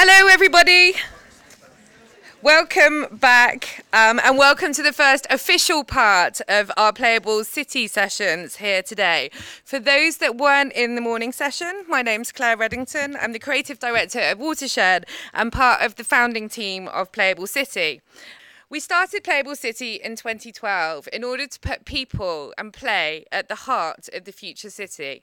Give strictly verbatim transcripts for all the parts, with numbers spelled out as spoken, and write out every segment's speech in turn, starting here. Hello, everybody. Welcome back um, and welcome to the first official part of our Playable City sessions here today. For those that weren't in the morning session, my name's Claire Reddington. I'm the Creative Director of Watershed and part of the founding team of Playable City. We started Playable City in twenty twelve in order to put people and play at the heart of the future city,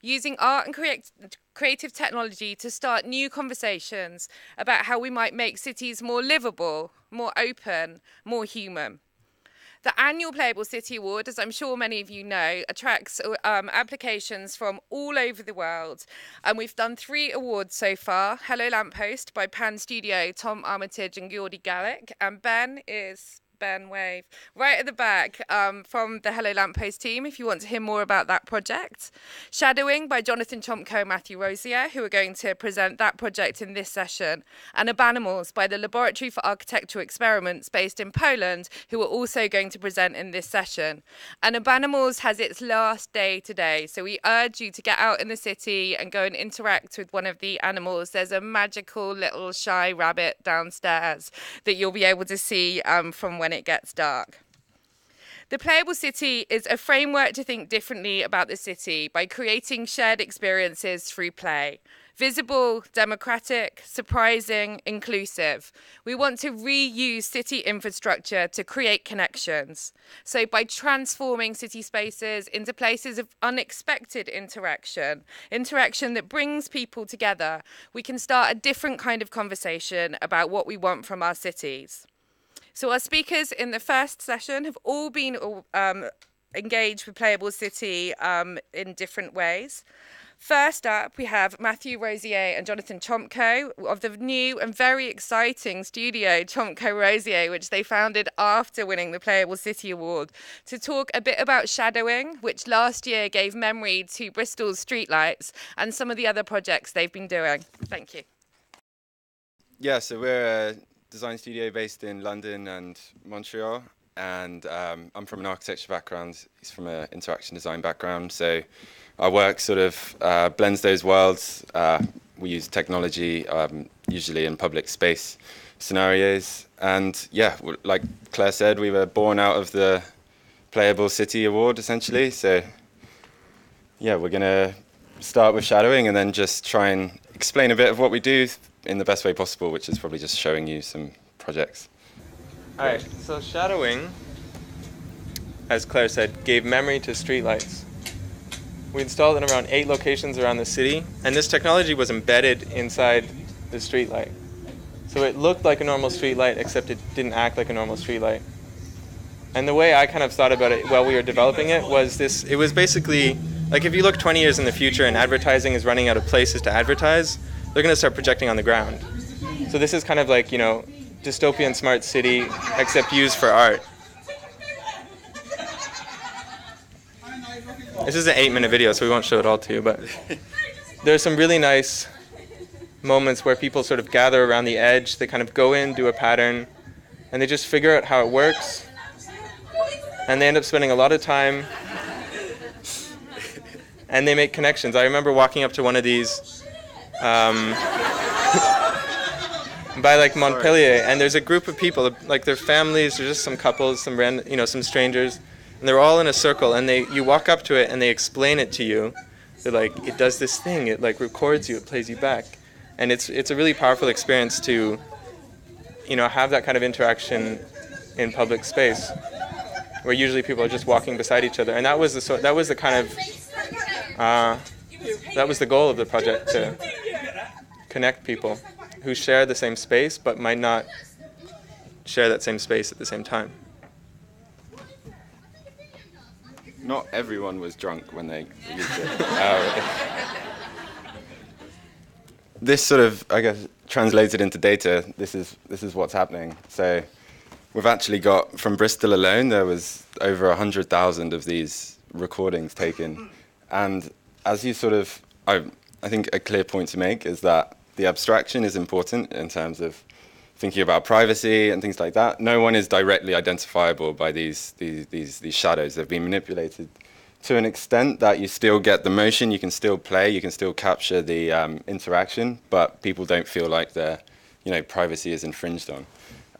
using art and create, creative technology to start new conversations about how we might make cities more livable, more open, more human. The annual Playable City Award, as I'm sure many of you know, attracts um, applications from all over the world. And we've done three awards so far. Hello Lamp Post by PAN Studio, Tom Armitage and Geordie Gallach. And Ben is... Ben wave right at the back um, from the Hello Lamp Post team if you want to hear more about that project. Shadowing by Jonathan Chomko and Matthew Rosier, who are going to present that project in this session, and Urbanimals by the Laboratory for Architectural Experiments based in Poland, who are also going to present in this session. And Urbanimals has its last day today, so we urge you to get out in the city and go and interact with one of the animals. There's a magical little shy rabbit downstairs that you'll be able to see um, from when it gets dark. The Playable City is a framework to think differently about the city by creating shared experiences through play. Visible, democratic, surprising, inclusive. We want to reuse city infrastructure to create connections. So by transforming city spaces into places of unexpected interaction, interaction that brings people together, we can start a different kind of conversation about what we want from our cities. So our speakers in the first session have all been um, engaged with Playable City um, in different ways. First up, we have Matthew Rosier and Jonathan Chomko of the new and very exciting studio Chomko Rosier, which they founded after winning the Playable City Award, to talk a bit about shadowing, which last year gave memory to Bristol's streetlights and some of the other projects they've been doing. Thank you. Yeah, so we're... Uh design studio based in London and Montreal, and um, I'm from an architecture background, he's from an interaction design background, so our work sort of uh, blends those worlds. Uh, we use technology, um, usually in public space scenarios, and yeah, like Claire said, we were born out of the Playable City Award essentially, so yeah, we're going to start with shadowing and then just try and explain a bit of what we do in the best way possible, which is probably just showing you some projects. All right, so shadowing, as Claire said, gave memory to streetlights. We installed it in around eight locations around the city, and this technology was embedded inside the streetlight. So it looked like a normal streetlight, except it didn't act like a normal streetlight. And the way I kind of thought about it while we were developing it was this, it was basically, like if you look twenty years in the future and advertising is running out of places to advertise, they're going to start projecting on the ground. So this is kind of like, you know, dystopian smart city, except used for art. This is an eight-minute video, so we won't show it all to you, but there's some really nice moments where people sort of gather around the edge. They kind of go in, do a pattern, and they just figure out how it works. And they end up spending a lot of time, and they make connections. I remember walking up to one of these Um, by like Montpellier, and there's a group of people, like their families, there's just some couples, some random, you know, some strangers, and they're all in a circle, and they, you walk up to it, and they explain it to you. They're like, it does this thing, it like records you, it plays you back, and it's it's a really powerful experience to, you know, have that kind of interaction in public space, where usually people are just walking beside each other, and that was the so, that was the kind of, uh, that was the goal of the project to connect people who share the same space but might not share that same space at the same time. Not everyone was drunk when they used it. Uh, this sort of, I guess, translated into data, this is, this is what's happening. So we've actually got, from Bristol alone, there was over one hundred thousand of these recordings taken. And as you sort of, I, I think a clear point to make is that the abstraction is important in terms of thinking about privacy and things like that. No one is directly identifiable by these these these, these shadows. They've been manipulated to an extent that you still get the motion, you can still play, you can still capture the um, interaction, but people don't feel like their, you know, privacy is infringed on.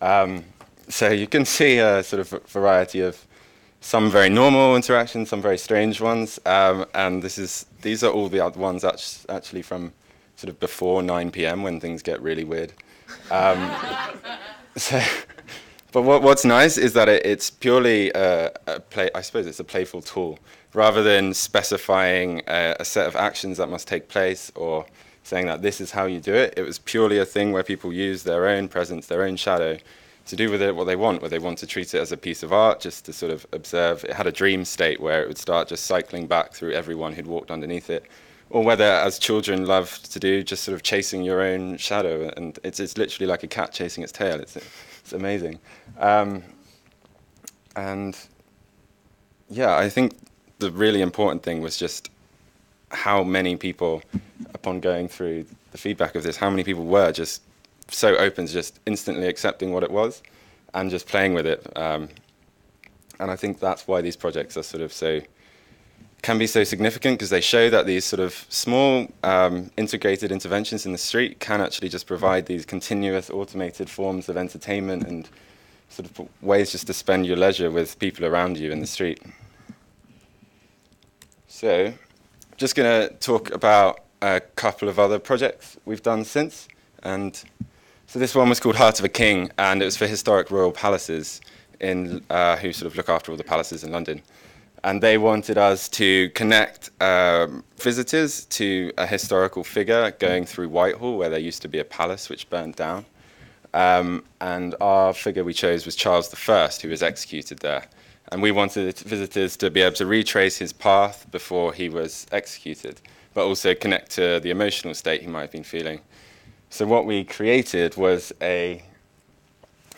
Um, so you can see a sort of variety of some very normal interactions, some very strange ones, um, and this is these are all the other ones actually from sort of before nine p m when things get really weird. Um, so. But what, what's nice is that it, it's purely a, a play, I suppose it's a playful tool, rather than specifying a, a set of actions that must take place or saying that this is how you do it. It was purely a thing where people use their own presence, their own shadow, to do with it what they want, whether they want to treat it as a piece of art, just to sort of observe. It had a dream state where it would start just cycling back through everyone who'd walked underneath it, or whether, as children love to do, just sort of chasing your own shadow. And it's, it's literally like a cat chasing its tail. It's, it's amazing. Um, and yeah, I think the really important thing was just how many people, upon going through the feedback of this, how many people were just so open to just instantly accepting what it was and just playing with it. Um, and I think that's why these projects are sort of so... can be so significant, because they show that these sort of small um, integrated interventions in the street can actually just provide these continuous automated forms of entertainment and sort of ways just to spend your leisure with people around you in the street. So I'm just going to talk about a couple of other projects we've done since. And so this one was called Heart of a King, and it was for Historic Royal Palaces, in uh, who sort of look after all the palaces in London. And they wanted us to connect um, visitors to a historical figure going through Whitehall, where there used to be a palace which burned down. Um, and our figure we chose was Charles the First, who was executed there. And we wanted visitors to be able to retrace his path before he was executed, but also connect to the emotional state he might have been feeling. So what we created was a,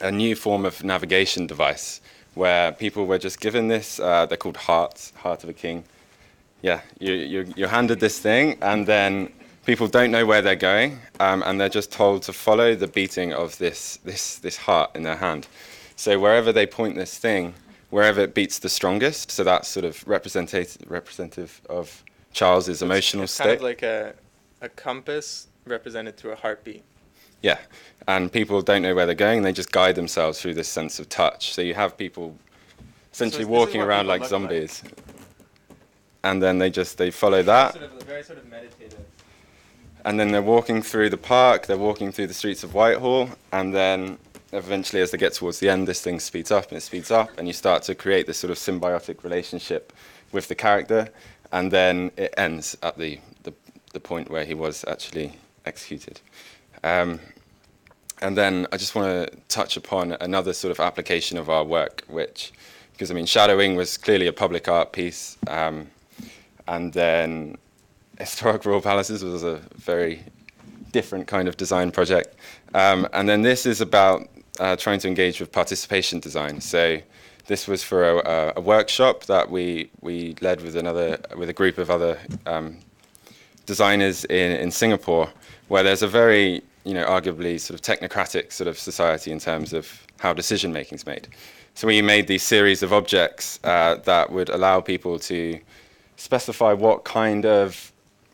a new form of navigation device, where people were just given this, uh, they're called hearts, Heart of a King. Yeah, you, you, you're handed this thing, and then people don't know where they're going, um, and they're just told to follow the beating of this, this, this heart in their hand. So wherever they point this thing, wherever it beats the strongest, so that's sort of representative, representative of Charles's emotional state. It's kind of like a, a compass represented through a heartbeat. Yeah, and people don't know where they're going, they just guide themselves through this sense of touch. So you have people essentially so walking around like zombies. Like. And then they just, they follow that. Sort of, very sort of meditative. And then they're walking through the park, they're walking through the streets of Whitehall, and then eventually as they get towards the end, this thing speeds up and it speeds up, and you start to create this sort of symbiotic relationship with the character, and then it ends at the, the, the point where he was actually executed. Um, And then I just want to touch upon another sort of application of our work, which, because I mean, Shadowing was clearly a public art piece, um, and then Historic Royal Palaces was a very different kind of design project. Um, and then this is about uh, trying to engage with participation design. So this was for a, a workshop that we we led with another with a group of other um, designers in in Singapore, where there's a very you know, arguably sort of technocratic sort of society in terms of how decision making is made. So we made these series of objects uh, that would allow people to specify what kind of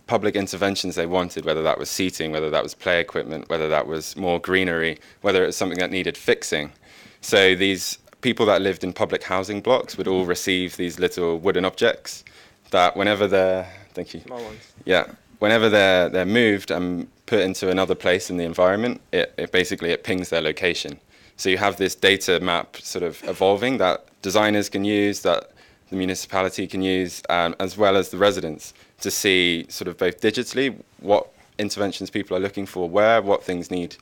public interventions they wanted, whether that was seating, whether that was play equipment, whether that was more greenery, whether it was something that needed fixing. So these people that lived in public housing blocks would all receive these little wooden objects that whenever they're, thank you. Small ones. Yeah. Whenever they're, they're moved and put into another place in the environment, it, it basically it pings their location. So you have this data map sort of evolving that designers can use, that the municipality can use, um, as well as the residents, to see sort of both digitally what interventions people are looking for, where, what things need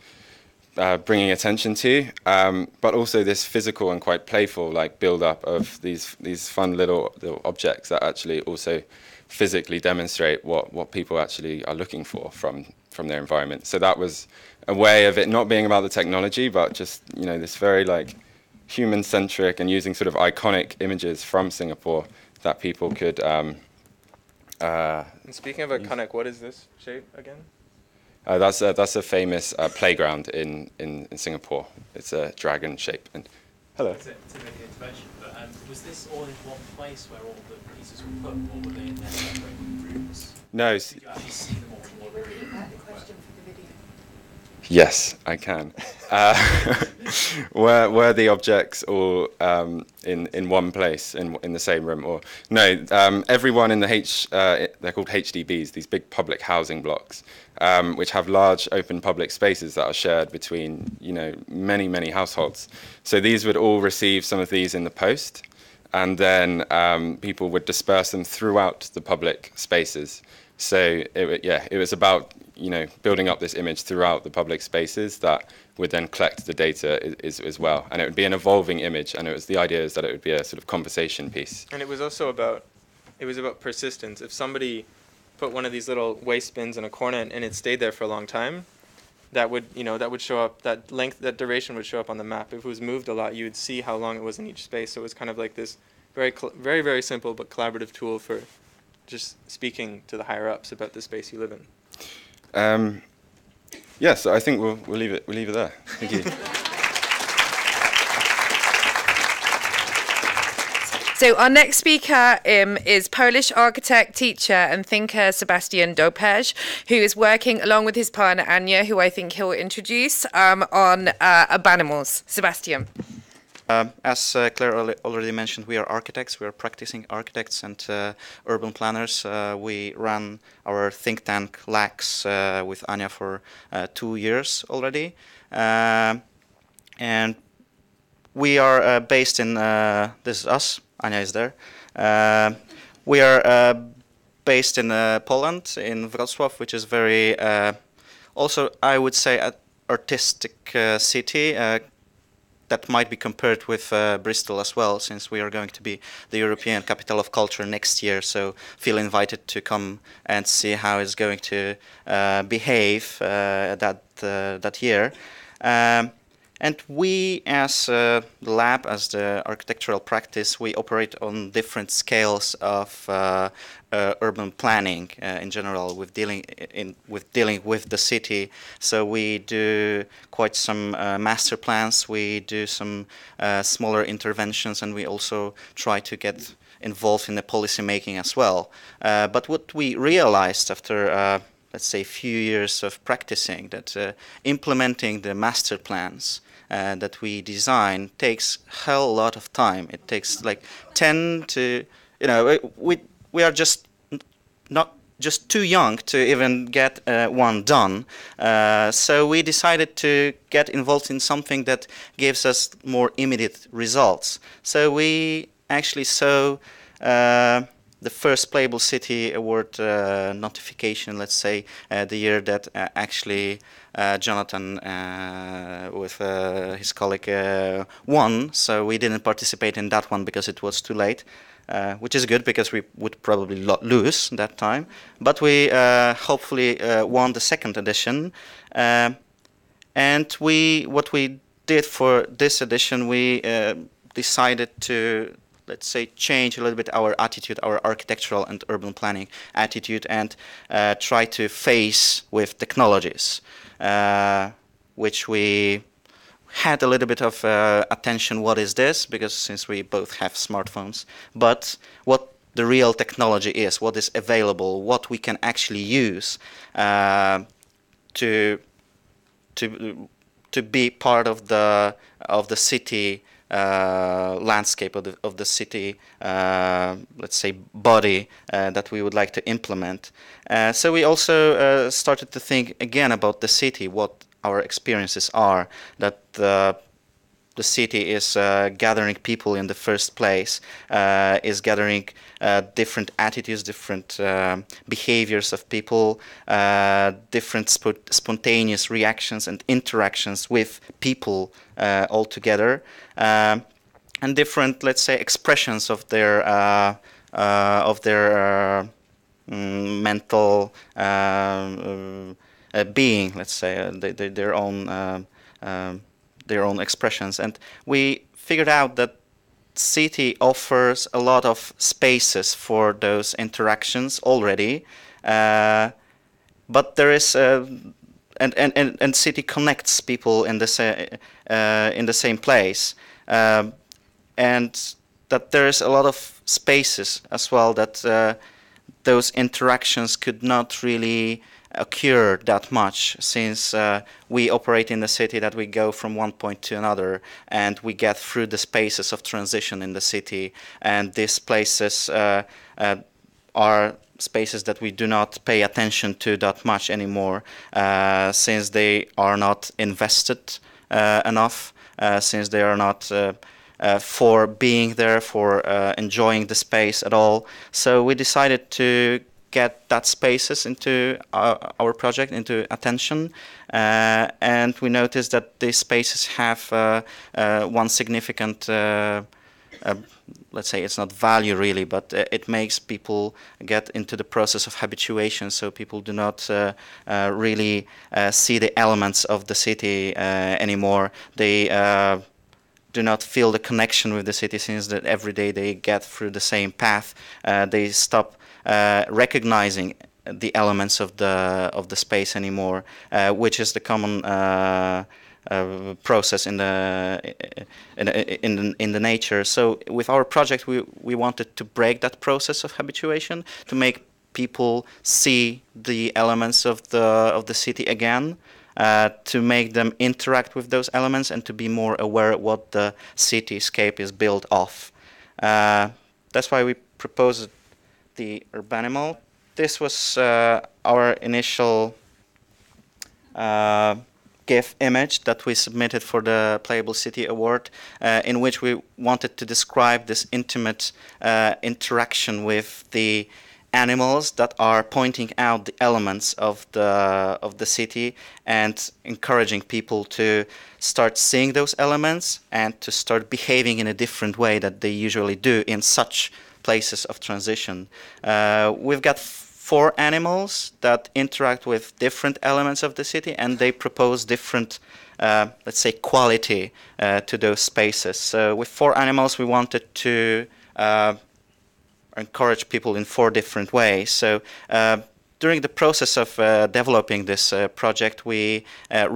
uh, bringing attention to, um, but also this physical and quite playful like build-up of these, these fun little, little objects that actually also physically demonstrate what, what people actually are looking for from, from their environment. So that was a way of it not being about the technology, but just, you know, this very like human-centric and using sort of iconic images from Singapore that people could... Um, uh, and speaking of iconic, what is this shape again? Uh, that's, a, that's a famous uh, playground in, in, in Singapore. It's a dragon shape. And Hello. To, to make the intervention, but um, was this all in one place where all the pieces were put, or were they in their separate rooms? No. Did you actually see them all? Can you repeat that question for the video? Yes, I can. Uh, were were the objects all um, in in one place in in the same room, or no? Um, everyone in the H uh, they're called H D Bs, these big public housing blocks, um, which have large open public spaces that are shared between you know many many households. So these would all receive some of these in the post, and then um, people would disperse them throughout the public spaces. So it, yeah, it was about you know building up this image throughout the public spaces that would then collect the data is, is, as well, and it would be an evolving image. And it was the idea is that it would be a sort of conversation piece. And it was also about it was about persistence. If somebody put one of these little waste bins in a corner and, and it stayed there for a long time, that would you know that would show up. That length, that duration would show up on the map. If it was moved a lot, you would see how long it was in each space. So it was kind of like this very very very simple but collaborative tool for just speaking to the higher-ups about the space you live in. Um, yes, yeah, so I think we'll, we'll, leave it, we'll leave it there. Thank you. So our next speaker um, is Polish architect, teacher and thinker Sebastian Dobiesz, who is working along with his partner Anya, who I think he'll introduce, um, on uh, Urbanimals. Sebastian. Um, as uh, Claire already mentioned, we are architects, we are practicing architects and uh, urban planners. Uh, we ran our think tank L A X uh, with Anya for uh, two years already. Uh, and we are uh, based in, uh, this is us, Anya is there. Uh, we are uh, based in uh, Poland, in Wrocław, which is very, uh, also I would say, an artistic uh, city. Uh, That might be compared with uh, Bristol as well, since we are going to be the European Capital of Culture next year. So feel invited to come and see how it's going to uh, behave uh, that uh, that year. Um, and we, as uh, the lab, as the architectural practice, we operate on different scales of uh, uh, urban planning uh, in general, with dealing in with dealing with the city. So we do quite some uh, master plans. We do some uh, smaller interventions, and we also try to get involved in the policy making as well. Uh, but what we realized after. Uh, let's say, few years of practicing, that uh, implementing the master plans uh, that we design takes a hell lot of time. It takes like ten to, you know, we, we are just not just too young to even get uh, one done. Uh, so we decided to get involved in something that gives us more immediate results. So we actually saw uh, the first Playable City Award uh, notification, let's say, uh, the year that uh, actually uh, Jonathan uh, with uh, his colleague uh, won. So we didn't participate in that one because it was too late, uh, which is good because we would probably lo lose that time. But we uh, hopefully uh, won the second edition. Uh, and we, what we did for this edition, we uh, decided to let's say, change a little bit our attitude, our architectural and urban planning attitude, and uh, try to face with technologies, uh, which we had a little bit of uh, attention, what is this, because since we both have smartphones, but what the real technology is, what is available, what we can actually use uh, to, to, to be part of the, of the city Uh, landscape of the, of the city, uh, let's say, body uh, that we would like to implement. Uh, so we also uh, started to think again about the city, what our experiences are, that uh, the city is uh, gathering people in the first place, uh, is gathering uh, different attitudes, different um, behaviors of people, uh, different sp spontaneous reactions and interactions with people uh, all together, um, and different, let's say, expressions of their uh, uh, of their uh, mental um, uh, being, let's say, uh, they, they, their own. Uh, um, their own expressions. And we figured out that city offers a lot of spaces for those interactions already, uh, but there is uh, and, and and and city connects people in the sa uh, in the same place, um, and that there is a lot of spaces as well that uh, those interactions could not really occur that much, since uh, we operate in the city that we go from one point to another, and we get through the spaces of transition in the city, and these places uh, uh, are spaces that we do not pay attention to that much anymore, uh, since they are not invested uh, enough, uh, since they are not uh, uh, for being there, for uh, enjoying the space at all. So we decided to get that spaces into our, our project, into attention, uh, and we noticed that these spaces have uh, uh, one significant uh, Uh, let's say it's not value really, but uh, it makes people get into the process of habituation, so people do not uh, uh, really uh, see the elements of the city uh, anymore. They uh, do not feel the connection with the city, since that every day they get through the same path. Uh, they stop uh, recognizing the elements of the of the space anymore, uh, which is the common uh, Uh, process in the in, in in the nature. So with our project, we we wanted to break that process of habituation, to make people see the elements of the of the city again, uh, to make them interact with those elements, and to be more aware of what the cityscape is built off. Uh, that's why we proposed the Urbanimal. This was uh, our initial Uh, GIF image that we submitted for the Playable City Award, uh, in which we wanted to describe this intimate uh, interaction with the animals that are pointing out the elements of the of the city, and encouraging people to start seeing those elements and to start behaving in a different way that they usually do in such places of transition. Uh, we've got four animals that interact with different elements of the city, and they propose different, uh, let's say, quality uh, to those spaces. So with four animals, we wanted to uh, encourage people in four different ways. So uh, during the process of uh, developing this uh, project, we uh,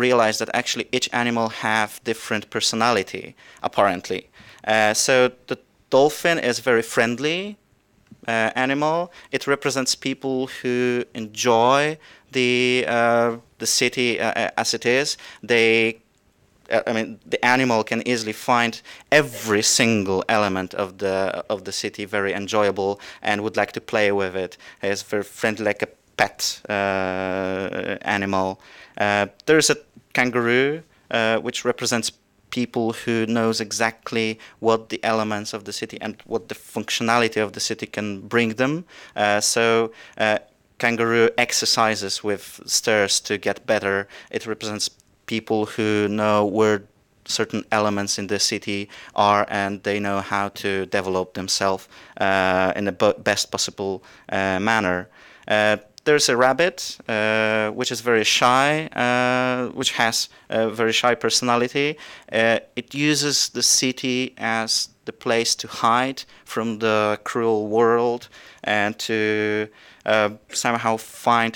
realized that actually each animal have different personality, apparently. Uh, so the dolphin is very friendly Uh, animal. It represents people who enjoy the uh, the city uh, as it is. They, uh, I mean, the animal can easily find every single element of the of the city very enjoyable and would like to play with it. It's very friendly, like a pet uh, animal. Uh, there's a kangaroo, uh, which represents people who knows exactly what the elements of the city and what the functionality of the city can bring them. Uh, so uh, kangaroo exercises with stairs to get better. It represents people who know where certain elements in the city are, and they know how to develop themselves uh, in the bo- best possible uh, manner. Uh, There's a rabbit, uh, which is very shy, uh, which has a very shy personality. Uh, it uses the city as the place to hide from the cruel world, and to uh, somehow find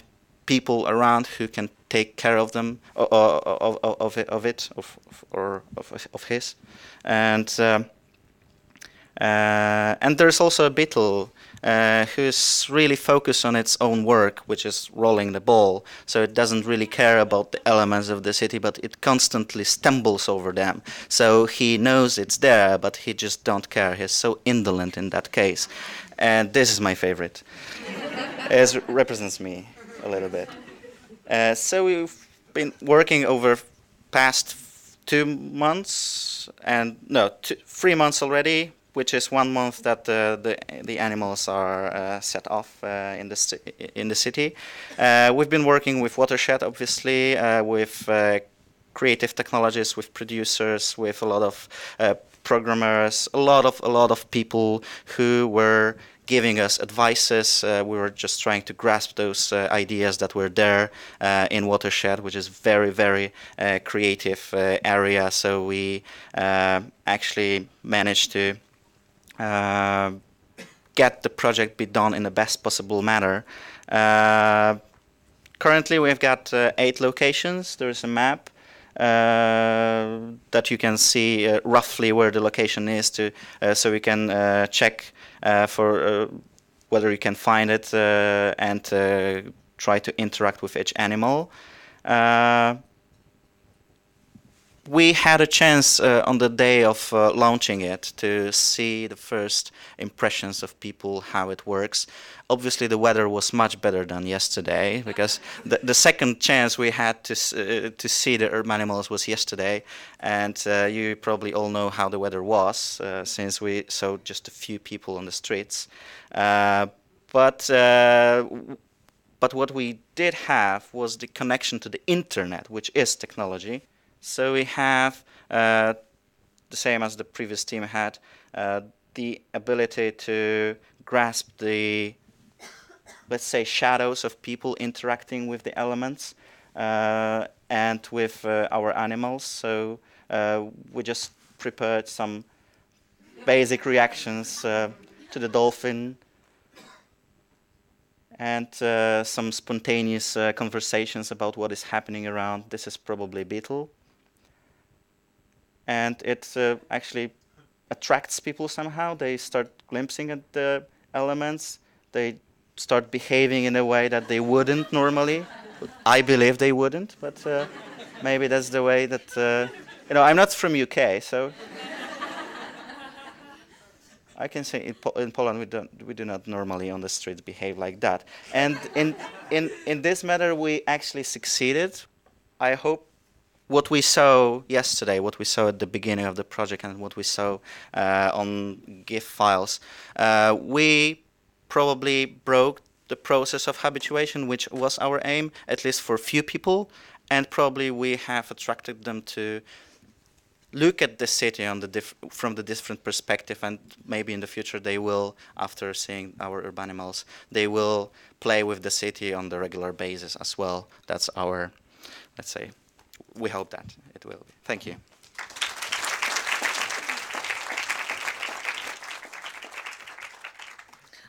people around who can take care of them, or, or, or, or, of it, of it, of, or of, of his. And uh, uh, and there's also a beetle, Uh, who's really focused on its own work, which is rolling the ball. So it doesn't really care about the elements of the city, but it constantly stumbles over them. So he knows it's there, but he just don't care. He's so indolent in that case. And this is my favorite. It represents me a little bit. Uh, so we've been working over past two months, and no, two, three months already, which is one month that uh, the the animals are uh, set off uh, in the sti- in the city. Uh, we've been working with Watershed, obviously, uh, with uh, creative technologists, with producers, with a lot of uh, programmers, a lot of a lot of people who were giving us advices. Uh, we were just trying to grasp those uh, ideas that were there uh, in Watershed, which is very, very uh, creative uh, area. So we uh, actually managed to Uh, get the project be done in the best possible manner. Uh, currently, we've got uh, eight locations. There is a map. uh, that you can see uh, roughly where the location is, to uh, so you can uh, check uh, for uh, whether you can find it uh, and uh, try to interact with each animal. Uh, We had a chance uh, on the day of uh, launching it to see the first impressions of people, how it works. Obviously, the weather was much better than yesterday, because the, the second chance we had to uh, to see the Urbanimals was yesterday, and uh, you probably all know how the weather was, uh, since we saw just a few people on the streets. Uh, but uh, but what we did have was the connection to the internet, which is technology. So we have, uh, the same as the previous team had, uh, the ability to grasp the, let's say, shadows of people interacting with the elements uh, and with uh, our animals. So uh, we just prepared some basic reactions uh, to the dolphin and uh, some spontaneous uh, conversations about what is happening around. This is probably beetle. And it uh, actually attracts people somehow. They start glimpsing at the elements. They start behaving in a way that they wouldn't normally. I believe they wouldn't, but uh, maybe that's the way that... Uh, you know, I'm not from U K, so... I can say in, po in Poland we don't we do not normally on the streets behave like that. And in in in this matter we actually succeeded. I hope what we saw yesterday, what we saw at the beginning of the project, and what we saw uh, on GIF files, uh, we probably broke the process of habituation, which was our aim, at least for few people, and probably we have attracted them to look at the city on the diff from the different perspective, and maybe in the future they will, after seeing our Urbanimals, they will play with the city on the regular basis as well. That's our, let's say, we hope that it will be. Thank you.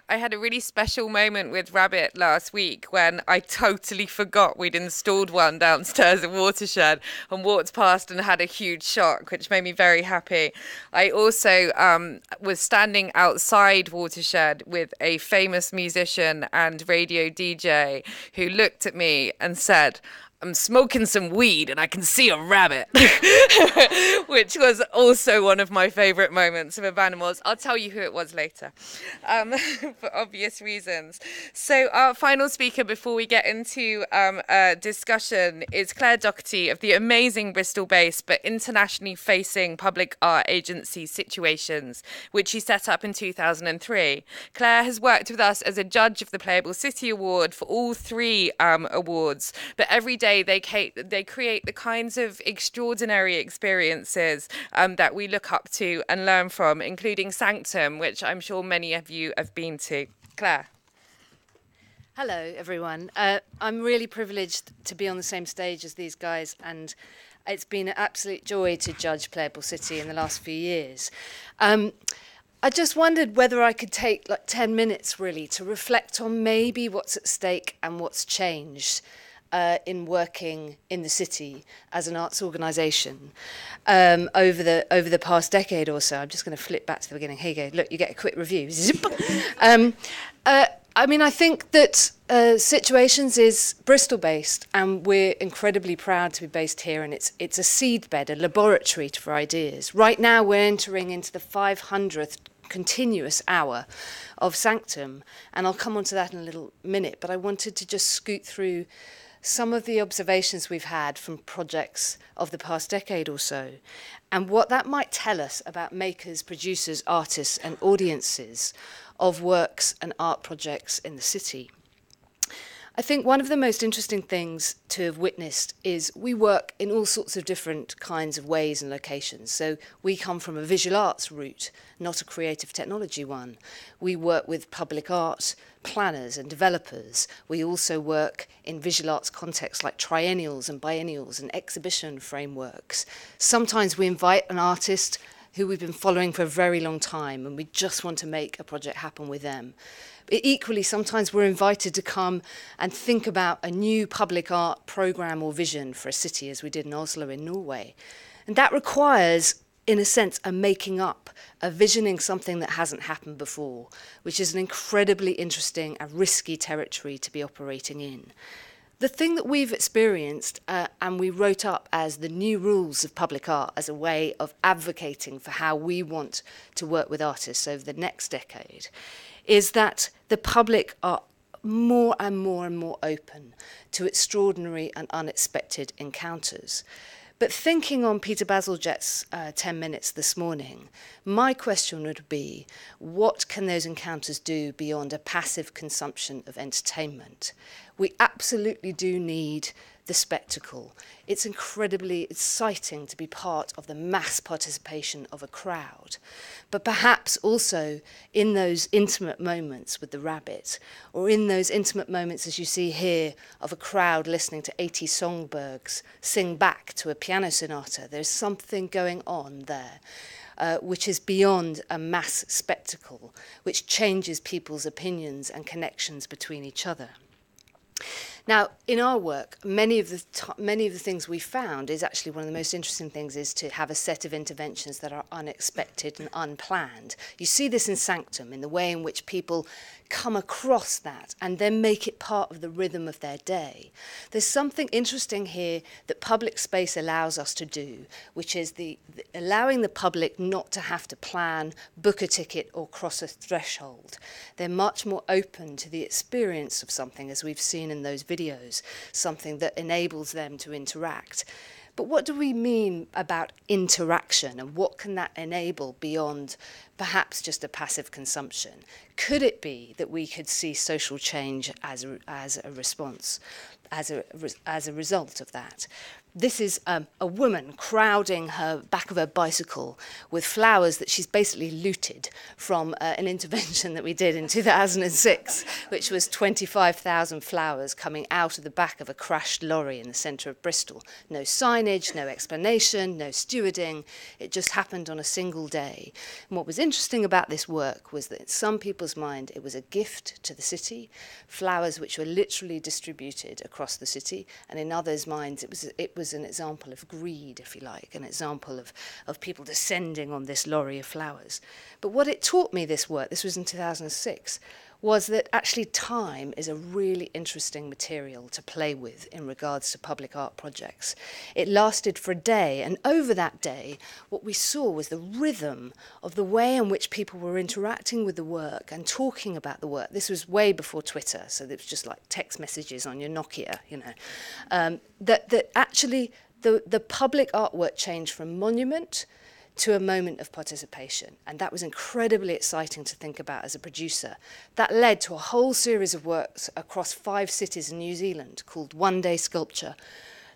I had a really special moment with Rabbit last week when I totally forgot we'd installed one downstairs at Watershed and walked past and had a huge shock, which made me very happy. I also um, was standing outside Watershed with a famous musician and radio D J who looked at me and said, "I'm smoking some weed and I can see a rabbit," which was also one of my favourite moments of Urbanimals. I'll tell you who it was later, um, for obvious reasons. So our final speaker before we get into um, a discussion is Claire Doherty of the amazing Bristol-based but internationally facing public art agency Situations, which she set up in two thousand three. Claire has worked with us as a judge of the Playable City Award for all three um, awards, but every day They, they create the kinds of extraordinary experiences um, that we look up to and learn from, including Sanctum, which I'm sure many of you have been to. Claire. Hello, everyone. Uh, I'm really privileged to be on the same stage as these guys, and it's been an absolute joy to judge Playable City in the last few years. Um, I just wondered whether I could take like ten minutes, really, to reflect on maybe what's at stake and what's changed Uh, in working in the city as an arts organisation um, over the over the past decade or so. I'm just going to flip back to the beginning. Here you go. Look, you get a quick review. um, uh, I mean, I think that uh, Situations is Bristol-based, and we're incredibly proud to be based here. And it's it's a seedbed, a laboratory for ideas. Right now, we're entering into the five hundredth continuous hour of Sanctum, and I'll come on to that in a little minute. But I wanted to just scoot through some of the observations we've had from projects of the past decade or so, and what that might tell us about makers, producers, artists, and audiences of works and art projects in the city. I think one of the most interesting things to have witnessed is we work in all sorts of different kinds of ways and locations. So we come from a visual arts route, not a creative technology one. We work with public art planners and developers. We also work in visual arts contexts like triennials and biennials and exhibition frameworks. Sometimes we invite an artist who we've been following for a very long time, and we just want to make a project happen with them. But equally, sometimes we're invited to come and think about a new public art programme or vision for a city, as we did in Oslo in Norway. And that requires, in a sense, a making up, a visioning something that hasn't happened before, which is an incredibly interesting and risky territory to be operating in. The thing that we've experienced uh, and we wrote up as the new rules of public art as a way of advocating for how we want to work with artists over the next decade is that the public are more and more and more open to extraordinary and unexpected encounters. But thinking on Peter Bazalgette's uh, ten minutes this morning, my question would be, what can those encounters do beyond a passive consumption of entertainment? We absolutely do need the spectacle. It's incredibly exciting to be part of the mass participation of a crowd, but perhaps also in those intimate moments with the rabbit, or in those intimate moments, as you see here, of a crowd listening to eighty songbirds sing back to a piano sonata. There's something going on there, uh, which is beyond a mass spectacle, which changes people's opinions and connections between each other. Now, in our work, many of the t- many of the things we found is actually one of the most interesting things is to have a set of interventions that are unexpected and unplanned. You see this in Sanctum, in the way in which people come across that and then make it part of the rhythm of their day. There's something interesting here that public space allows us to do, which is the, the allowing the public not to have to plan, book a ticket, or cross a threshold. They're much more open to the experience of something, as we've seen in those videos. videos, something that enables them to interact. But what do we mean about interaction, and what can that enable beyond perhaps just a passive consumption? Could it be that we could see social change as a, as a response, as a, as a result of that? This is um, a woman crowding her back of her bicycle with flowers that she's basically looted from uh, an intervention that we did in two thousand six, which was twenty-five thousand flowers coming out of the back of a crashed lorry in the centre of Bristol. No signage, no explanation, no stewarding. It just happened on a single day. And what was interesting about this work was that in some people's mind, it was a gift to the city, flowers which were literally distributed across the city, and in others' minds, it was it was an example of greed, if you like, an example of, of people descending on this lorry of flowers. But what it taught me, this work, this was in two thousand six, was that actually time is a really interesting material to play with in regards to public art projects. It lasted for a day, and over that day, what we saw was the rhythm of the way in which people were interacting with the work and talking about the work. This was way before Twitter, so it was just like text messages on your Nokia, you know, um, that, that actually the, the public artwork changed from monument to a moment of participation. And that was incredibly exciting to think about as a producer. That led to a whole series of works across five cities in New Zealand called One Day Sculpture.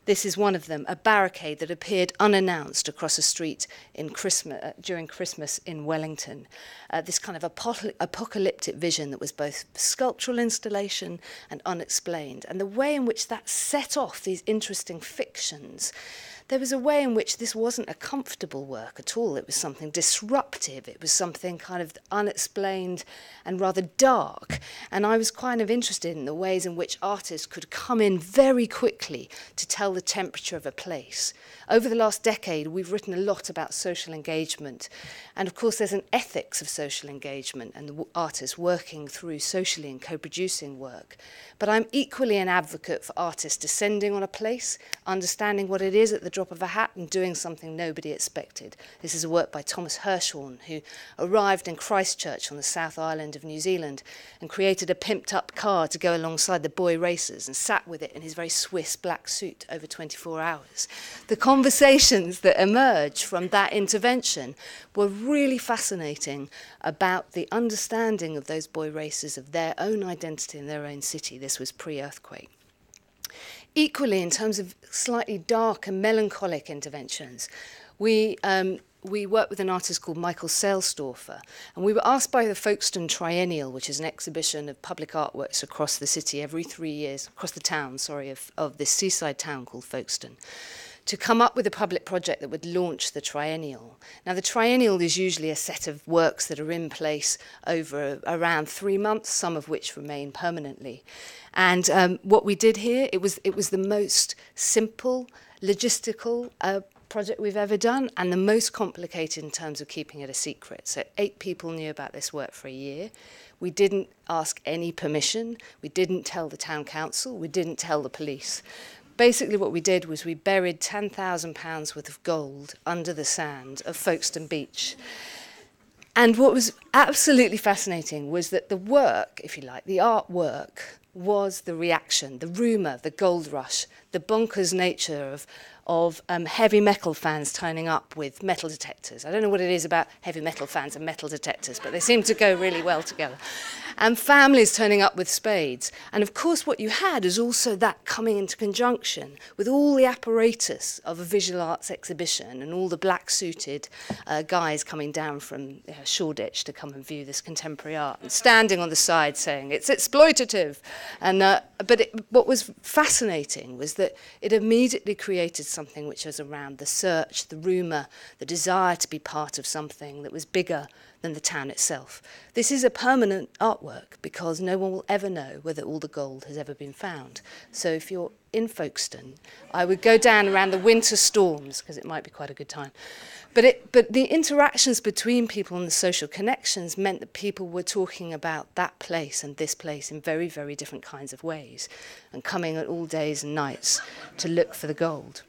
This is one of them, a barricade that appeared unannounced across a street in Christmas, uh, during Christmas in Wellington. Uh, this kind of apocal- apocalyptic vision that was both sculptural installation and unexplained. And the way in which that set off these interesting fictions. There was a way in which this wasn't a comfortable work at all. It was something disruptive. It was something kind of unexplained and rather dark. And I was kind of interested in the ways in which artists could come in very quickly to tell the temperature of a place. Over the last decade, we've written a lot about social engagement. And of course, there's an ethics of social engagement and the artists working through socially and co-producing work. But I'm equally an advocate for artists descending on a place, understanding what it is at the drop of a hat and doing something nobody expected. This is a work by Thomas Hirshhorn, who arrived in Christchurch on the South Island of New Zealand and created a pimped-up car to go alongside the boy racers and sat with it in his very Swiss black suit over twenty-four hours. The conversations that emerged from that intervention were really fascinating about the understanding of those boy racers of their own identity in their own city. This was pre-earthquake. Equally, in terms of slightly dark and melancholic interventions, we um, we worked with an artist called Michael Seilsdorfer, and we were asked by the Folkestone Triennial, which is an exhibition of public artworks across the city every three years, across the town, sorry, of, of this seaside town called Folkestone, to come up with a public project that would launch the triennial. Now, the triennial is usually a set of works that are in place over around three months, some of which remain permanently. And um, what we did here, it was, it was the most simple, logistical uh, project we've ever done, and the most complicated in terms of keeping it a secret. So eight people knew about this work for a year. We didn't ask any permission. We didn't tell the town council. We didn't tell the police. Basically what we did was we buried ten thousand pounds worth of gold under the sand of Folkestone Beach. And what was absolutely fascinating was that the work, if you like, the artwork, was the reaction, the rumour, the gold rush, the bonkers nature of, of um, heavy metal fans turning up with metal detectors. I don't know what it is about heavy metal fans and metal detectors, but they seem to go really well together. And families turning up with spades. And of course what you had is also that coming into conjunction with all the apparatus of a visual arts exhibition and all the black-suited uh, guys coming down from uh, Shoreditch to come and view this contemporary art and standing on the side saying, it's exploitative. And, uh, but it, what was fascinating was that it immediately created something which was around the search, the rumour, the desire to be part of something that was bigger than the town itself. This is a permanent artwork because no one will ever know whether all the gold has ever been found. So if you're in Folkestone, I would go down around the winter storms because it might be quite a good time. But, it, but the interactions between people and the social connections meant that people were talking about that place and this place in very, very different kinds of ways and coming at all days and nights to look for the gold.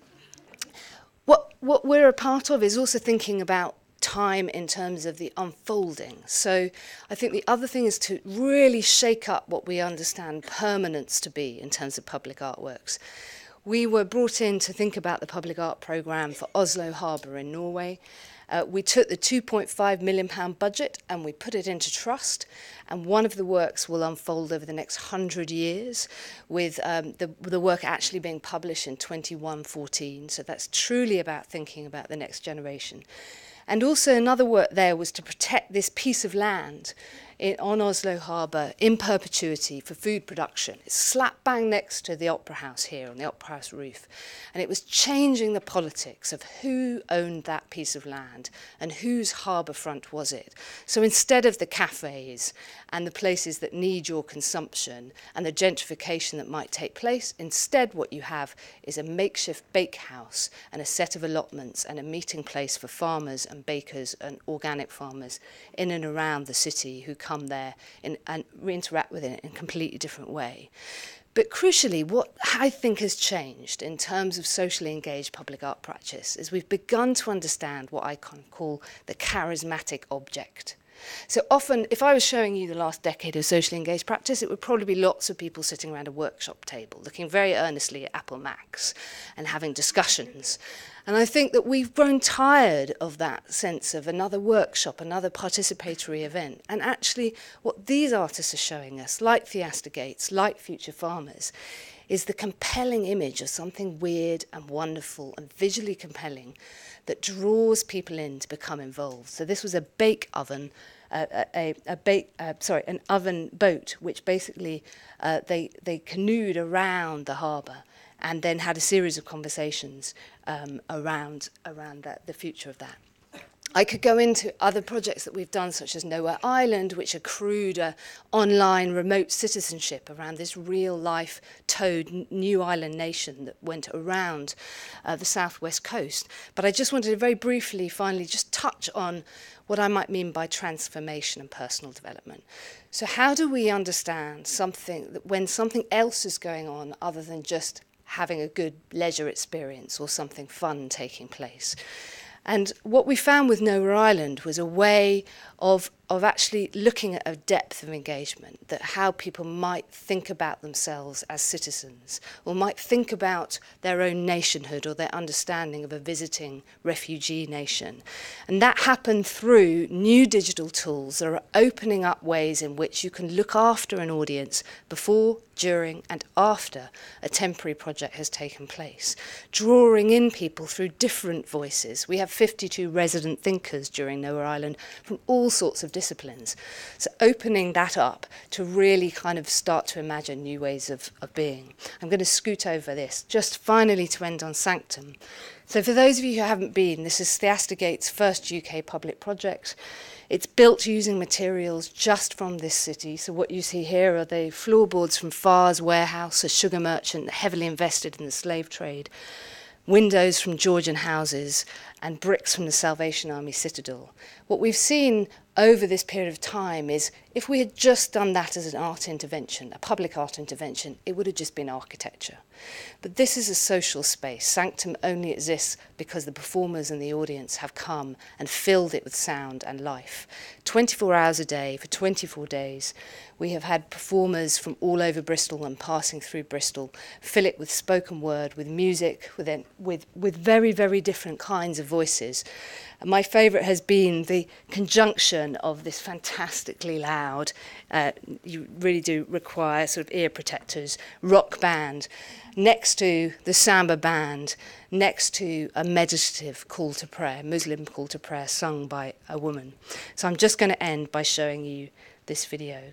What, what we're a part of is also thinking about time in terms of the unfolding. So I think the other thing is to really shake up what we understand permanence to be in terms of public artworks. We were brought in to think about the public art programme for Oslo Harbour in Norway. Uh, we took the two point five million pounds budget and we put it into trust, and one of the works will unfold over the next one hundred years with um, the, the work actually being published in twenty-one fourteen, so that's truly about thinking about the next generation. And also another work there was to protect this piece of land in, on Oslo Harbour in perpetuity for food production. It's slap bang next to the Opera House here, on the Opera House roof. And it was changing the politics of who owned that piece of land and whose harbour front was it. So instead of the cafes and the places that need your consumption and the gentrification that might take place, instead what you have is a makeshift bakehouse and a set of allotments and a meeting place for farmers and bakers and organic farmers in and around the city who come there in, and interact with it in a completely different way. But crucially, what I think has changed in terms of socially engaged public art practice is we've begun to understand what I can call the charismatic object. So often, if I was showing you the last decade of socially engaged practice, it would probably be lots of people sitting around a workshop table, looking very earnestly at Apple Macs and having discussions. And I think that we've grown tired of that sense of another workshop, another participatory event. And actually, what these artists are showing us, like Theaster Gates, like Future Farmers, is the compelling image of something weird and wonderful and visually compelling that draws people in to become involved. So this was a bake oven, uh, a, a bake, uh, sorry, an oven boat, which basically uh, they, they canoed around the harbour and then had a series of conversations um, around, around that, the future of that. I could go into other projects that we've done, such as Nowhere Island, which accrued a online remote citizenship around this real-life toad new island nation that went around uh, the southwest coast. But I just wanted to very briefly, finally, just touch on what I might mean by transformation and personal development. So how do we understand something that when something else is going on other than just having a good leisure experience or something fun taking place? And what we found with Nowhere Island was a way of, of actually looking at a depth of engagement, that how people might think about themselves as citizens, or might think about their own nationhood or their understanding of a visiting refugee nation. And that happened through new digital tools that are opening up ways in which you can look after an audience before, during and after a temporary project has taken place, drawing in people through different voices. We have fifty-two resident thinkers during Nowhere Island from all sorts of disciplines. So opening that up to really kind of start to imagine new ways of, of being. I'm going to scoot over this, just finally to end on Sanctum. So for those of you who haven't been, this is Theaster Gates' first U K public project. It's built using materials just from this city. So what you see here are the floorboards from Farr's warehouse, a sugar merchant heavily invested in the slave trade, windows from Georgian houses, and bricks from the Salvation Army citadel. What we've seen over this period of time is, if we had just done that as an art intervention, a public art intervention, it would have just been architecture. But this is a social space. Sanctum only exists because the performers and the audience have come and filled it with sound and life. twenty-four hours a day for twenty-four days, we have had performers from all over Bristol and passing through Bristol fill it with spoken word, with music, with, with, with very, very different kinds of voices. And my favourite has been the conjunction of this fantastically loud, uh, you really do require sort of ear protectors, rock band, next to the samba band, next to a meditative call to prayer, Muslim call to prayer sung by a woman. So I'm just going to end by showing you this video.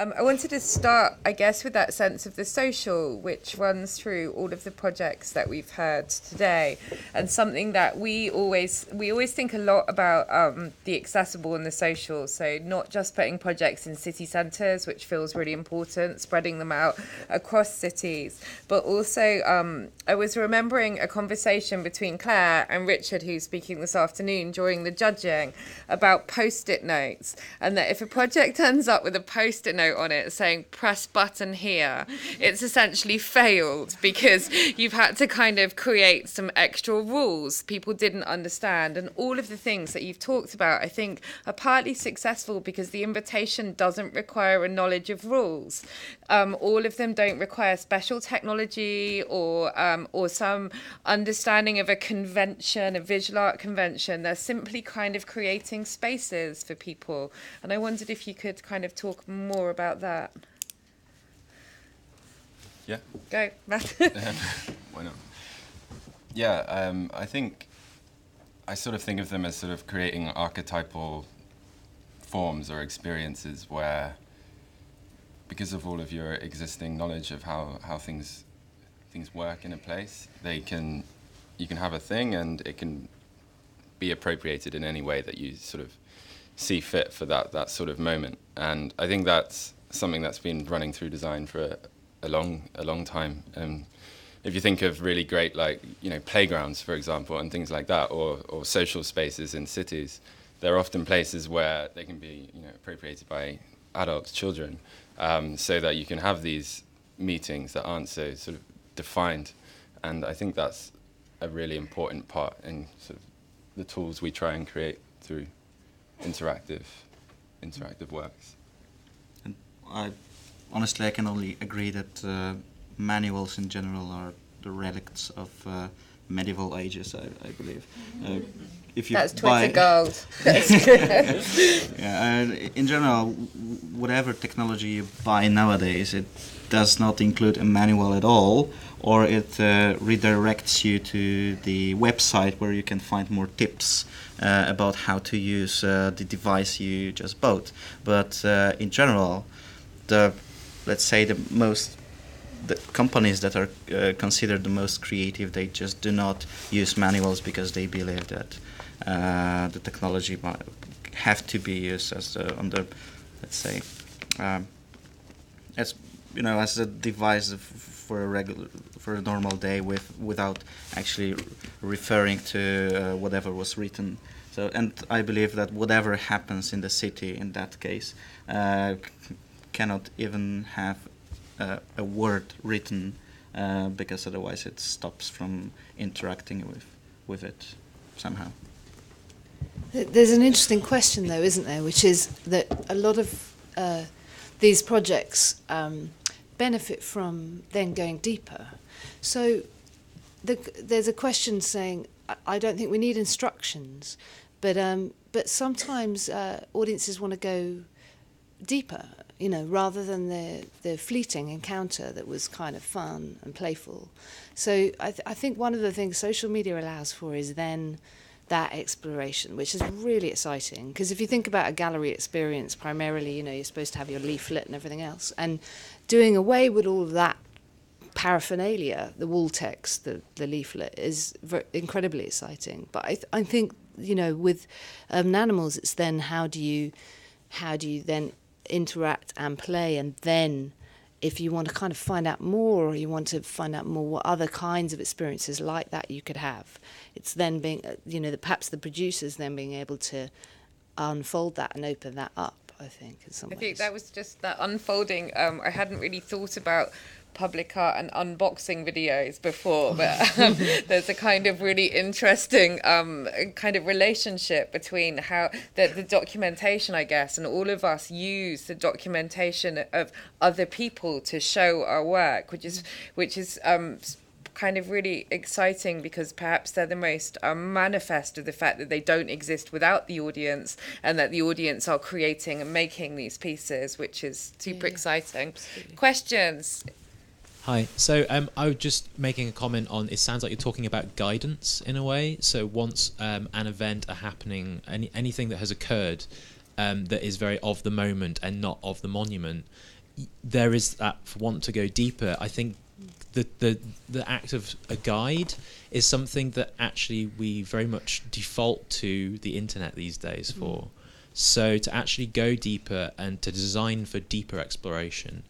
Um, I wanted to start, I guess, with that sense of the social, which runs through all of the projects that we've heard today, and something that we always we always think a lot about, um, the accessible and the social. So not just putting projects in city centres, which feels really important, spreading them out across cities, but also um, I was remembering a conversation between Claire and Richard, who's speaking this afternoon during the judging, about post-it notes, and that if a project ends up with a post-it note on it saying press button here, it's essentially failed because you've had to kind of create some extra rules people didn't understand. And all of the things that you've talked about, I think, are partly successful because the invitation doesn't require a knowledge of rules. Um, all of them don't require special technology or um, or some understanding of a convention, a visual art convention. They're simply kind of creating spaces for people. And I wondered if you could kind of talk more about that. Yeah. Go, Matt. Why not? Yeah, um, I think I sort of think of them as sort of creating archetypal forms or experiences where, because of all of your existing knowledge of how, how things things work in a place, they can you can have a thing and it can be appropriated in any way that you sort of see fit for that that sort of moment. And I think that's something that's been running through design for a, a long a long time. Um, if you think of really great, like, you know, playgrounds, for example, and things like that, or or social spaces in cities, they're often places where they can be, you know, appropriated by adults, children, um, so that you can have these meetings that aren't so sort of defined. And I think that's a really important part in sort of the tools we try and create through interactive interactive works. And I honestly I can only agree that uh, manuals in general are the relicts of uh, medieval ages, I, I believe. Uh, if you That's Twitter gold. Yeah, uh, in general, whatever technology you buy nowadays, it does not include a manual at all, or it uh, redirects you to the website where you can find more tips uh, about how to use uh, the device you just bought. But uh, in general, the, let's say, the most, the companies that are uh, considered the most creative, they just do not use manuals because they believe that uh, the technology might have to be used as the, on the, let's say, um, as you know, as a device for a regular, for a normal day, with without actually referring to uh, whatever was written. So, and I believe that whatever happens in the city in that case uh, c- cannot even have uh, a word written uh, because otherwise it stops from interacting with with it somehow. There's an interesting question though, isn't there, which is that a lot of uh, these projects um, benefit from then going deeper. So the, there's a question saying, I don't think we need instructions, but um, but sometimes uh, audiences want to go deeper, you know, rather than the, the fleeting encounter that was kind of fun and playful. So I, th- I think one of the things social media allows for is then that exploration, which is really exciting, because if you think about a gallery experience, primarily, you know, you're supposed to have your leaflet and everything else, and doing away with all of that paraphernalia, the wall text, the, the leaflet, is ver- incredibly exciting. But I, th- I think, you know, with um, Urbanimals, it's then how do you how do you then interact and play, and then if you want to kind of find out more, or you want to find out more what other kinds of experiences like that you could have, it's then being, you know, the, perhaps the producers then being able to unfold that and open that up, I think, in some ways. I think that was just that unfolding. Um, I hadn't really thought about public art and unboxing videos before, but um, there's a kind of really interesting um, kind of relationship between how the, the documentation, I guess, and all of us use the documentation of other people to show our work, which is which is um, kind of really exciting, because perhaps they're the most um, manifest of the fact that they don't exist without the audience, and that the audience are creating and making these pieces, which is super yeah, exciting. Absolutely. Questions? Hi, so um, I was just making a comment on, it sounds like you're talking about guidance in a way. So once um, an event are happening, any, anything that has occurred um, that is very of the moment and not of the monument, there is that want to go deeper. I think the, the, the act of a guide is something that actually we very much default to the internet these days mm-hmm. for. So to actually go deeper and to design for deeper exploration,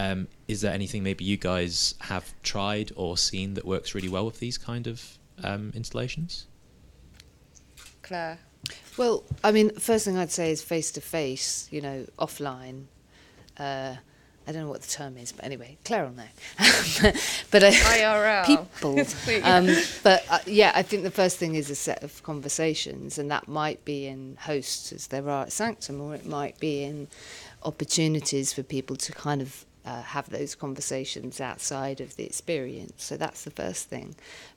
Um, is there anything maybe you guys have tried or seen that works really well with these kind of um, installations? Claire? Well, I mean, first thing I'd say is face-to-face, you know, offline. Uh, I don't know what the term is, but anyway, Claire will know. but, uh, I R L. People. um, but, uh, yeah, I think the first thing is a set of conversations, and that might be in hosts, as there are at Sanctum, or it might be in opportunities for people to kind of Uh, have those conversations outside of the experience. So that's the first thing.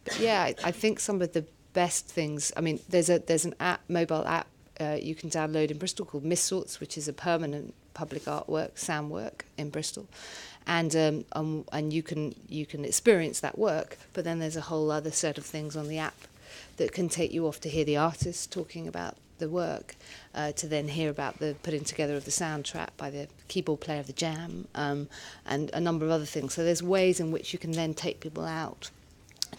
But yeah, I, I think some of the best things, I mean, there's a there's an app, mobile app uh, you can download in Bristol called Missorts, which is a permanent public artwork, sound work in Bristol. And um, um, and you can you can experience that work, but then there's a whole other set of things on the app that can take you off to hear the artist talking about the work, uh, to then hear about the putting together of the soundtrack by the keyboard player of the Jam, um, and a number of other things. So there's ways in which you can then take people out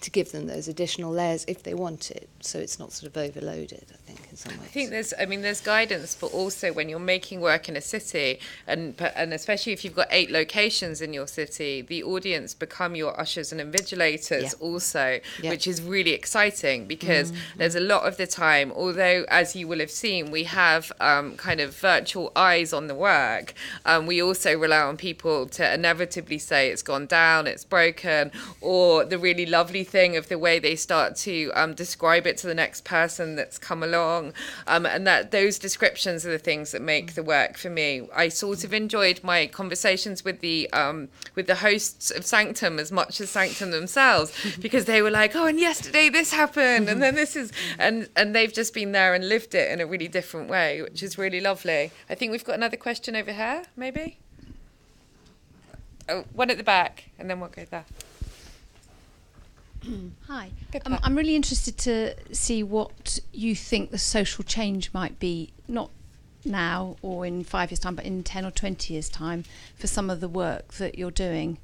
to give them those additional layers if they want it, so it's not sort of overloaded, I think, in some ways. I think there's, I mean, there's guidance, but also when you're making work in a city, and and especially if you've got eight locations in your city, the audience become your ushers and invigilators yeah. also, yeah. which is really exciting, because mm-hmm. there's a lot of the time, although, as you will have seen, we have um, kind of virtual eyes on the work, um, we also rely on people to inevitably say it's gone down, it's broken, or the really lovely thing of the way they start to um, describe it to the next person that's come along, um, and that those descriptions are the things that make the work for me. I sort of enjoyed my conversations with the um, with the hosts of Sanctum as much as Sanctum themselves, because they were like, oh, and yesterday this happened, and then this is, and, and they've just been there and lived it in a really different way, which is really lovely. I think we've got another question over here, maybe? Oh, one at the back, and then we'll go there. Hi. Um, I'm really interested to see what you think the social change might be, not now or in five years' time, but in ten or twenty years' time for some of the work that you're doing?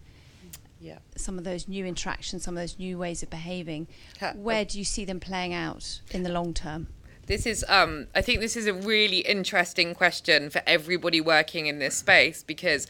Yeah. Some of those new interactions, some of those new ways of behaving, ha- where do you see them playing out in the long term? This is, um, I think this is a really interesting question for everybody working in this space, because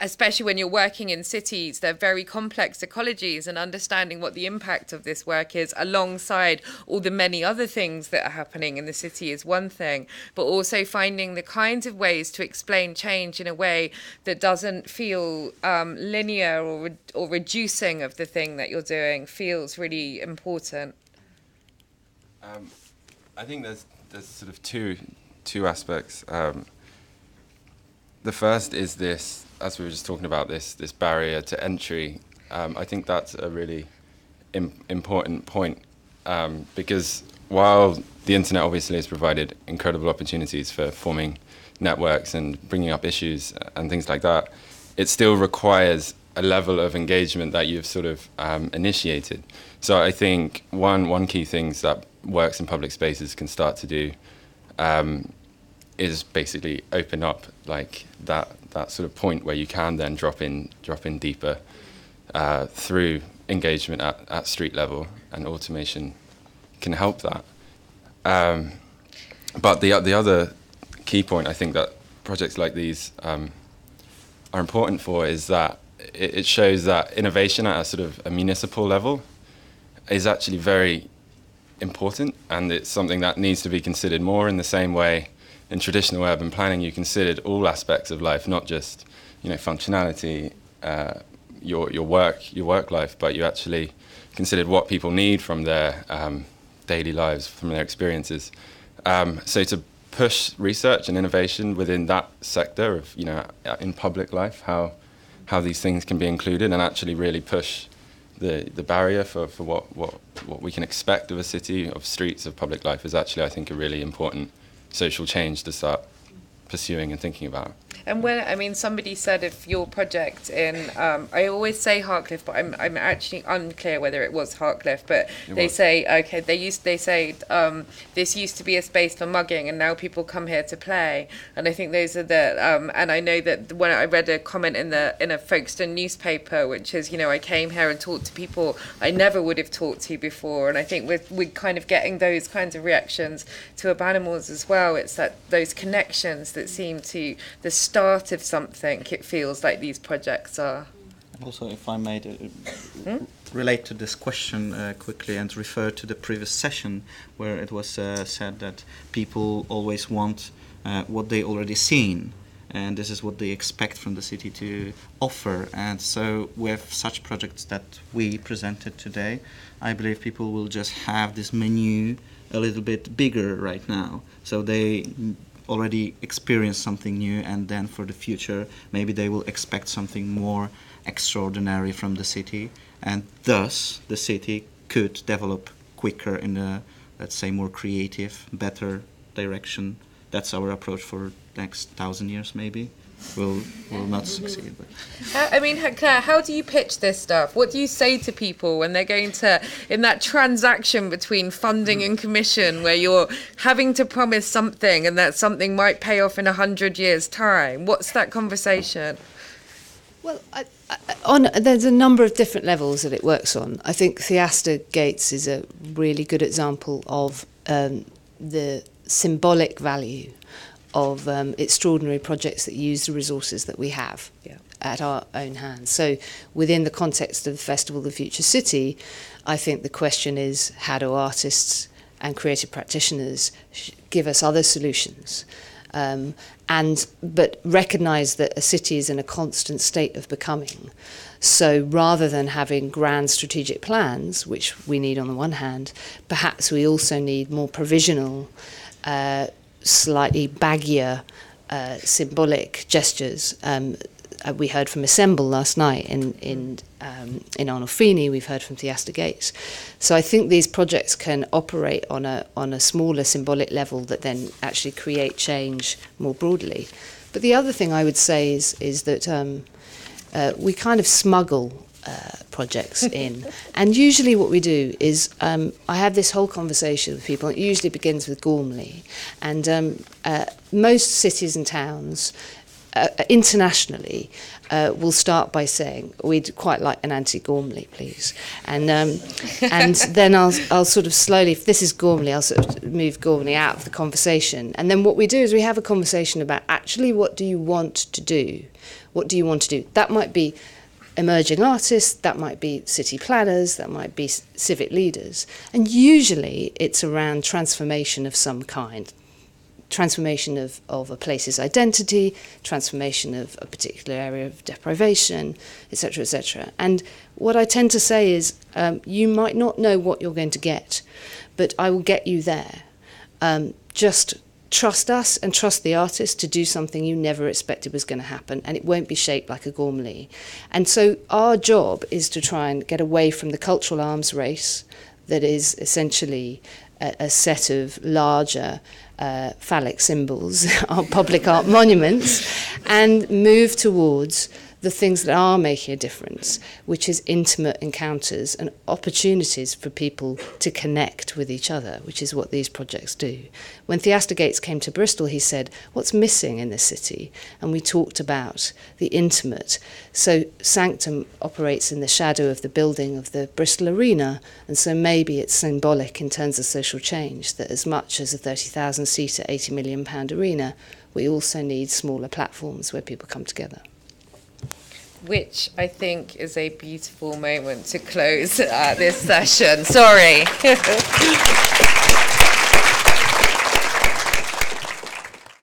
especially when you're working in cities, they're very complex ecologies, and understanding what the impact of this work is alongside all the many other things that are happening in the city is one thing, but also finding the kinds of ways to explain change in a way that doesn't feel um, linear or, re- or reducing of the thing that you're doing feels really important. Um, I think there's, there's sort of two, two aspects. Um, the first is this, as we were just talking about, this this barrier to entry. Um, I think that's a really im- important point, um, because while the internet obviously has provided incredible opportunities for forming networks and bringing up issues and things like that, it still requires a level of engagement that you've sort of um, initiated. So I think one one key things that works in public spaces can start to do um, is basically open up like that that sort of point where you can then drop in drop in deeper uh, through engagement at, at street level, and automation can help that. Um, but the the other key point I think that projects like these um, are important for is that it, it shows that innovation at a sort of a municipal level is actually very important, and it's something that needs to be considered more in the same way in traditional urban planning you considered all aspects of life, not just, you know, functionality, uh, your your work, your work life, but you actually considered what people need from their um, daily lives, from their experiences. Um, so to push research and innovation within that sector of, you know, in public life, how how these things can be included, and actually really push the the barrier for for what what what we can expect of a city, of streets, of public life is actually, I think, a really important social change to start pursuing and thinking about. And when, I mean, somebody said if your project in, um, I always say Hartcliffe, but I'm I'm actually unclear whether it was Hartcliffe, but it they was. say, okay, they used they say, um, this used to be a space for mugging and now people come here to play. And I think those are the, um, and I know that when I read a comment in the in a Folkestone newspaper, which is, you know, I came here and talked to people I never would have talked to before. And I think we're, we're kind of getting those kinds of reactions to Urbanimals as well. It's that those connections that seem to, the start of something, it feels like these projects are. Also, if I may uh, hmm? relate to this question uh, quickly and refer to the previous session where it was uh, said that people always want uh, what they already seen, and this is what they expect from the city to offer. And so with such projects that we presented today, I believe people will just have this menu a little bit bigger right now. So they already experienced something new, and then for the future maybe they will expect something more extraordinary from the city, and thus the city could develop quicker in a, let's say, more creative, better direction. That's our approach for the next thousand years maybe. We'll, we'll not succeed. But. How, I mean, Claire, how do you pitch this stuff? What do you say to people when they're going to, in that transaction between funding and commission, where you're having to promise something and that something might pay off in a hundred years' time? What's that conversation? Well, I, I, on, there's a number of different levels that it works on. I think Theaster Gates is a really good example of um, the symbolic value of um, extraordinary projects that use the resources that we have yeah. at our own hands. So within the context of the Festival of the Future City, I think the question is, how do artists and creative practitioners sh- give us other solutions? Um, and but recognise that a city is in a constant state of becoming. So rather than having grand strategic plans, which we need on the one hand, perhaps we also need more provisional uh, slightly baggier uh, symbolic gestures. Um, we heard from Assemble last night in in um, in Arnolfini. We've heard from Theaster Gates. So I think these projects can operate on a on a smaller symbolic level that then actually create change more broadly. But the other thing I would say is is that um, uh, we kind of smuggle uh, projects in. And usually what we do is um, I have this whole conversation with people. It usually begins with Gormley. And um, uh, most cities and towns uh, internationally uh, will start by saying, we'd quite like an anti-Gormley, please. And um, and then I'll, I'll sort of slowly, if this is Gormley, I'll sort of move Gormley out of the conversation. And then what we do is we have a conversation about actually what do you want to do? What do you want to do? That might be emerging artists, that might be city planners, that might be civic leaders. And usually it's around transformation of some kind. Transformation of, of a place's identity, transformation of a particular area of deprivation, et cetera, et cetera. And what I tend to say is, um, you might not know what you're going to get, but I will get you there. Um, just trust us and trust the artist to do something you never expected was going to happen, and it won't be shaped like a Gormley. And so our job is to try and get away from the cultural arms race that is essentially a, a set of larger uh, phallic symbols, our public art monuments, and move towards the things that are making a difference, which is intimate encounters and opportunities for people to connect with each other, which is what these projects do. When Theaster Gates came to Bristol, he said, what's missing in this city? And we talked about the intimate. So Sanctum operates in the shadow of the building of the Bristol Arena, and so maybe it's symbolic in terms of social change that as much as a thirty thousand seater, eighty million pound arena, we also need smaller platforms where people come together. Which I think is a beautiful moment to close uh, this session. Sorry.